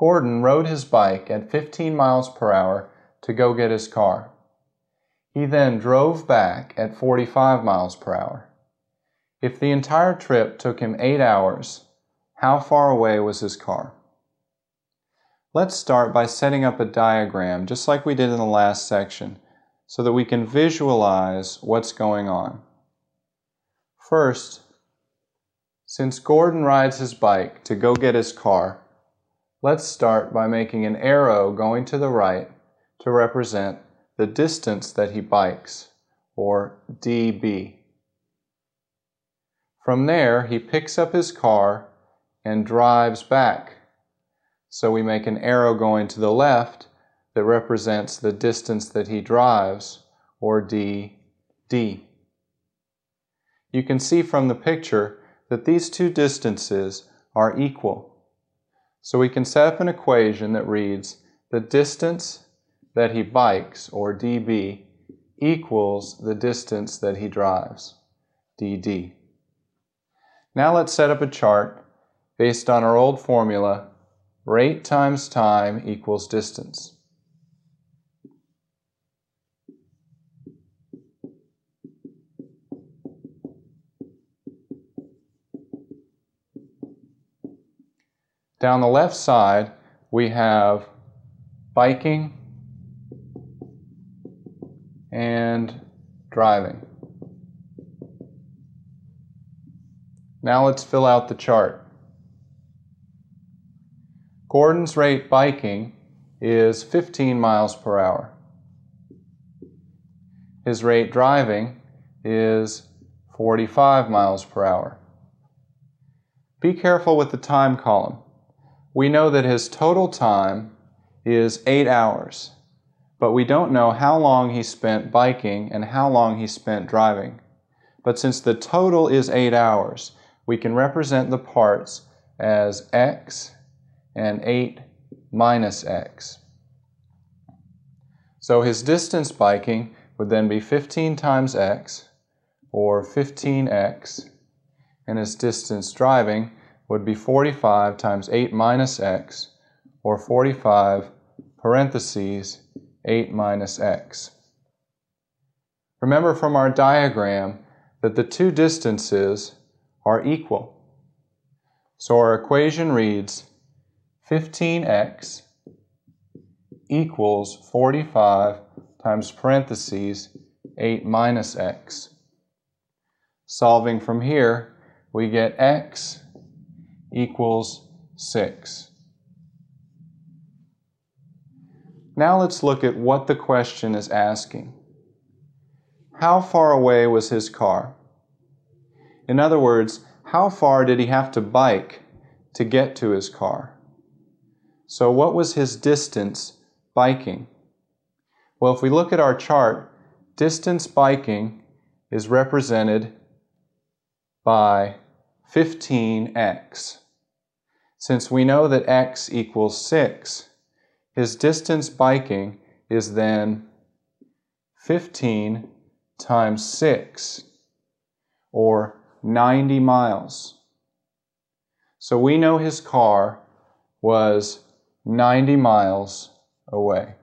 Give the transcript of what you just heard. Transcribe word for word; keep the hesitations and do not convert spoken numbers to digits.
Gordon rode his bike at fifteen miles per hour to go get his car. He then drove back at forty-five miles per hour. If the entire trip took him eight hours, how far away was his car? Let's start by setting up a diagram, just like we did in the last section, so that we can visualize what's going on. First, since Gordon rides his bike to go get his car, let's start by making an arrow going to the right to represent the distance that he bikes, or D B. From there, he picks up his car and drives back. So we make an arrow going to the left that represents the distance that he drives, or D D. You can see from the picture that these two distances are equal. So we can set up an equation that reads the distance that he bikes, or D B, equals the distance that he drives, D D. Now let's set up a chart based on our old formula, rate times time equals distance. Down the left side, we have biking and driving. Now let's fill out the chart. Gordon's rate biking is fifteen miles per hour. His rate driving is forty-five miles per hour. Be careful with the time column. We know that his total time is eight hours, but we don't know how long he spent biking and how long he spent driving. But since the total is eight hours, we can represent the parts as x and eight minus x. So his distance biking would then be fifteen times x, or fifteen x, and his distance driving would be forty-five times eight minus x, or forty-five parentheses eight minus x. Remember from our diagram that the two distances are equal. So our equation reads fifteen x equals forty-five times parentheses eight minus x. Solving from here, we get x equals six. Now let's look at what the question is asking. How far away was his car? In other words, how far did he have to bike to get to his car? So what was his distance biking? Well, if we look at our chart, distance biking is represented by fifteen x. Since we know that x equals six, his distance biking is then fifteen times six, or ninety miles. So we know his car was ninety miles away.